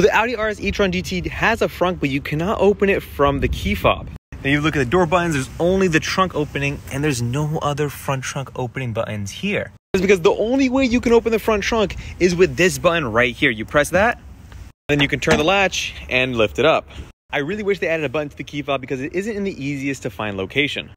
So the Audi RS e-tron GT has a frunk, but you cannot open it from the key fob. Now you look at the door buttons, there's only the trunk opening and there's no other front trunk opening buttons here. It's because the only way you can open the front trunk is with this button right here. You press that, then you can turn the latch and lift it up. I really wish they added a button to the key fob because it isn't in the easiest to find location.